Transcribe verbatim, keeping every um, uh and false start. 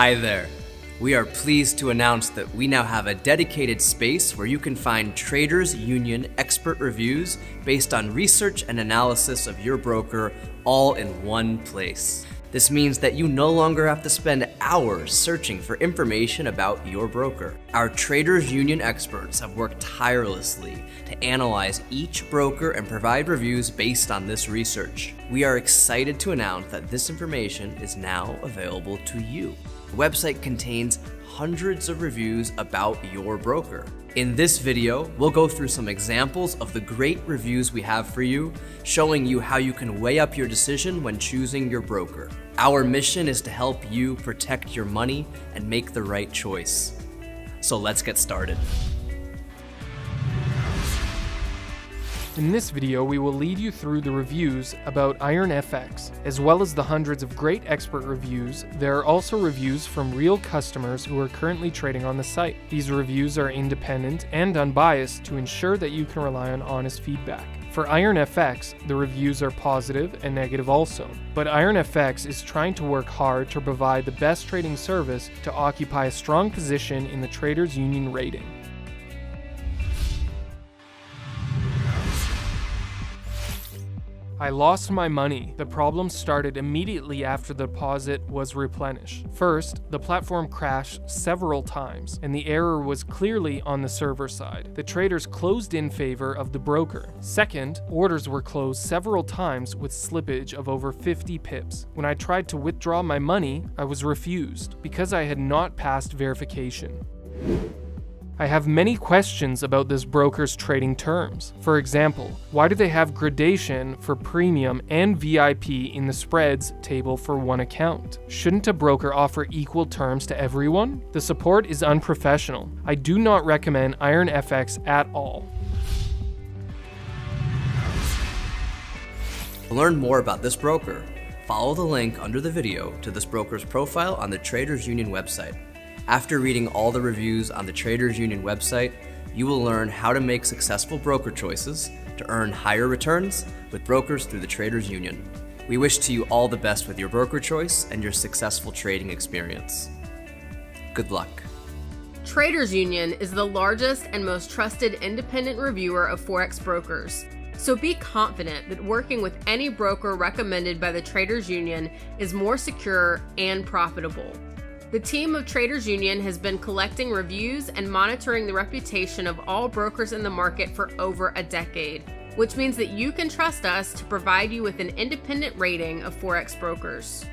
Hi there. We are pleased to announce that we now have a dedicated space where you can find Traders Union expert reviews based on research and analysis of your broker all in one place. This means that you no longer have to spend hours searching for information about your broker. Our Traders Union experts have worked tirelessly to analyze each broker and provide reviews based on this research. We are excited to announce that this information is now available to you. The website contains hundreds of reviews about your broker. In this video, we'll go through some examples of the great reviews we have for you, showing you how you can weigh up your decision when choosing your broker. Our mission is to help you protect your money and make the right choice. So let's get started. In this video, we will lead you through the reviews about IronFX, as well as the hundreds of great expert reviews. There are also reviews from real customers who are currently trading on the site. These reviews are independent and unbiased to ensure that you can rely on honest feedback. For IronFX, the reviews are positive and negative also, but IronFX is trying to work hard to provide the best trading service to occupy a strong position in the Traders Union rating. I lost my money. The problem started immediately after the deposit was replenished. First, the platform crashed several times, and the error was clearly on the server side. The traders closed in favor of the broker. Second, orders were closed several times with slippage of over fifty pips. When I tried to withdraw my money, I was refused because I had not passed verification. I have many questions about this broker's trading terms. For example, why do they have gradation for premium and V I P in the spreads table for one account? Shouldn't a broker offer equal terms to everyone? The support is unprofessional. I do not recommend IronFX at all. To learn more about this broker, follow the link under the video to this broker's profile on the Traders Union website. After reading all the reviews on the Traders Union website, you will learn how to make successful broker choices to earn higher returns with brokers through the Traders Union. We wish to you all the best with your broker choice and your successful trading experience. Good luck. Traders Union is the largest and most trusted independent reviewer of Forex brokers. So be confident that working with any broker recommended by the Traders Union is more secure and profitable. The team of Traders Union has been collecting reviews and monitoring the reputation of all brokers in the market for over a decade, which means that you can trust us to provide you with an independent rating of Forex brokers.